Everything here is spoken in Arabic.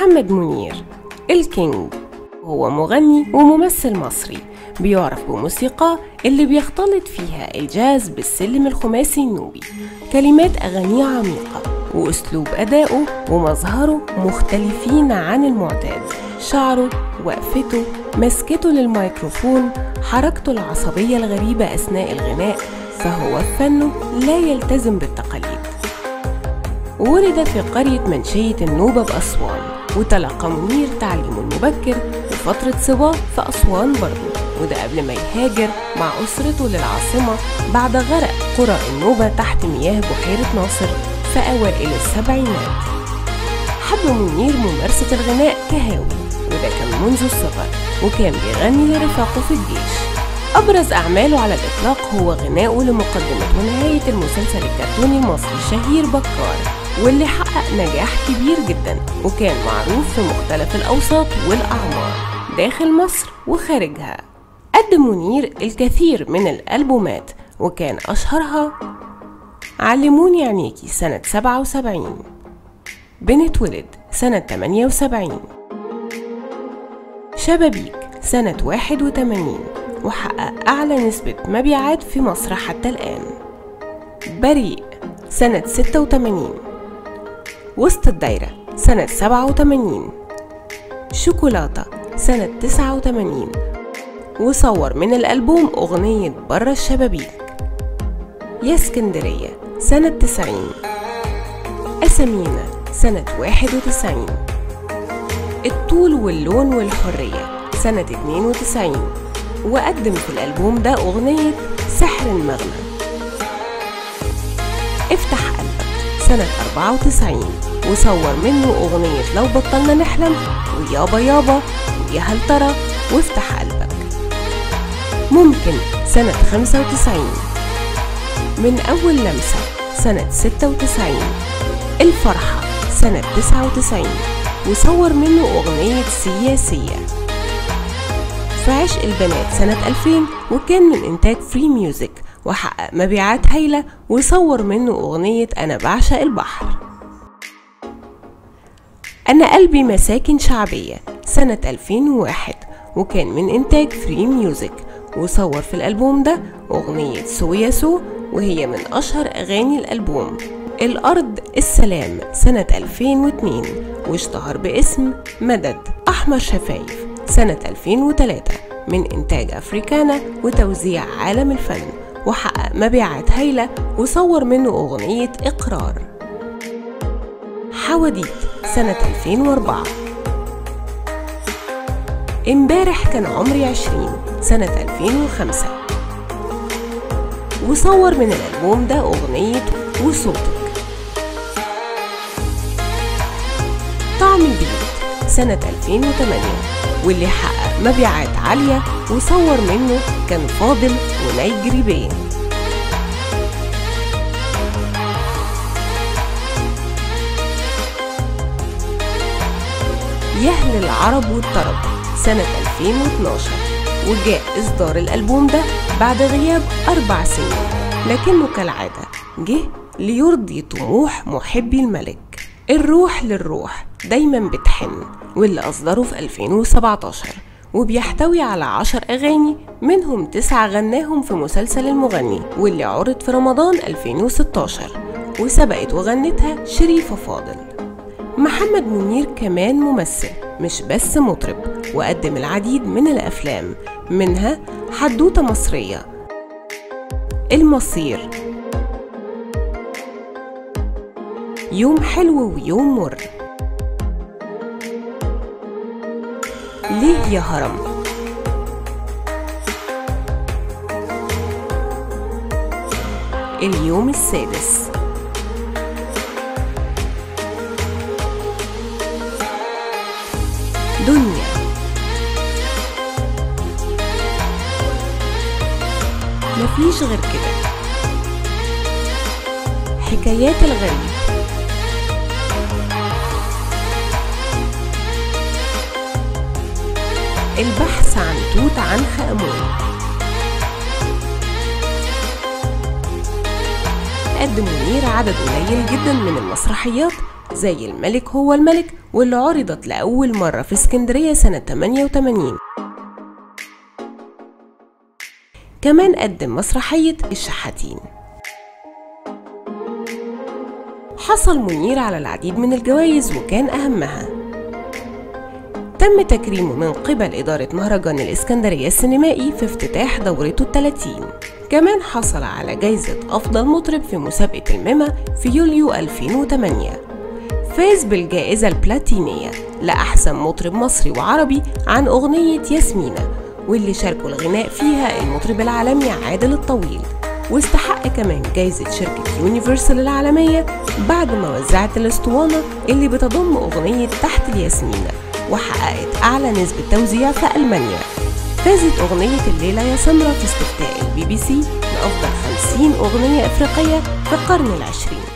محمد منير الكينج هو مغني وممثل مصري بيعرف بموسيقى اللي بيختلط فيها الجاز بالسلم الخماسي النوبي. كلمات أغانيه عميقة وأسلوب أدائه ومظهره مختلفين عن المعتاد، شعره، وقفته، مسكته للميكروفون، حركته العصبية الغريبة أثناء الغناء، فهو في فنه لا يلتزم بالتقاليد. ولد في قرية منشية النوبة بأسوان، وتلقى منير تعليمه المبكر وفترة صباه في أسوان برضه، وده قبل ما يهاجر مع أسرته للعاصمة بعد غرق قرى النوبة تحت مياه بحيرة ناصر في أوائل السبعينات. حب منير ممارسة الغناء كهاوي، وده كان منذ الصغر، وكان بيغني لرفاقه في الجيش. أبرز أعماله على الإطلاق هو غناؤه لمقدمة ونهاية المسلسل الكرتوني المصري الشهير بكار، واللي حقق نجاح كبير جدا وكان معروف في مختلف الأوساط والأعمار داخل مصر وخارجها. قدم منير الكثير من الألبومات وكان أشهرها علموني عنيكي سنة 77، بنت ولد سنة 78، شبابيك سنة 81، وحقق أعلى نسبة مبيعات في مصر حتى الآن. بريء سنة 86، وسط الدايرة سنة 87، شوكولاتة سنة 89، وصور من الألبوم أغنية برا الشبابيك. يا اسكندرية سنة 90، أسامينا سنة 91، الطول واللون والحرية سنة 92، وقدم في الألبوم ده أغنية سحر المغنى. افتح قلبك سنة 94، وصور منه أغنية لو بطلنا نحلم، ويا بابا يابا، ويا هل ترى، وافتح قلبك. ممكن سنة 95، من أول لمسة سنة 96، الفرحة سنة 99، وصور منه أغنية سياسية. في عشق البنات سنة 2000، وكان من إنتاج فري ميوزك، وحقق مبيعات هايلة وصور منه أغنية أنا بعشق البحر. أنا قلبي مساكن شعبية سنة 2001، وكان من إنتاج فري ميوزك، وصور في الألبوم ده أغنية سو يا سو، وهي من أشهر أغاني الألبوم. الأرض السلام سنة 2002، واشتهر باسم مدد أحمر شفايف سنة 2003، من إنتاج أفريكانا وتوزيع عالم الفن، وحقق مبيعات هايلة وصور منه أغنية إقرار حواديت سنة 2004، امبارح كان عمري 20 سنة 2005، وصور من الألبوم ده أغنية وصوتك طعم البيت سنة 2008، واللي حقق مبيعات عالية وصور منه كان فاضل ونيجري. يا هل العرب والطرب سنة 2012، وجاء إصدار الألبوم ده بعد غياب 4 سنين، لكنه كالعادة جه ليرضي طموح محبي الملك. الروح للروح دايما بتحن، واللي أصدره في 2017، وبيحتوي على 10 أغاني، منهم 9 غناهم في مسلسل المغني واللي عرض في رمضان 2016، وسبقت وغنتها شريفة فاضل. محمد منير كمان ممثل مش بس مطرب، وقدم العديد من الأفلام، منها حدوتة مصرية، المصير، يوم حلو ويوم مر، ليه يا هرم، اليوم السادس، دنيا، مفيش غير كده، حكايات الغريب، البحث عن توت عنخ آمون. قدم منير عدد قليل جدا من المسرحيات زي الملك هو الملك، واللي عرضت لأول مرة في اسكندرية سنة 88. كمان قدم مسرحية الشحاتين. حصل منير على العديد من الجوائز وكان أهمها تم تكريمه من قبل إدارة مهرجان الإسكندرية السينمائي في افتتاح دورته 30. كمان حصل على جائزة أفضل مطرب في مسابقة الميمة في يوليو 2008. فاز بالجائزة البلاتينية لأحسن مطرب مصري وعربي عن أغنية ياسمينة، واللي شاركوا الغناء فيها المطرب العالمي عادل الطويل، واستحق كمان جائزة شركة يونيفرسال العالمية بعد ما وزعت الأسطوانة اللي بتضم أغنية تحت الياسمينة، وحققت أعلى نسبة توزيع في ألمانيا. فازت أغنية الليلة يا سمرة في استفتاء الBBC لأفضل 50 أغنية أفريقية في القرن العشرين.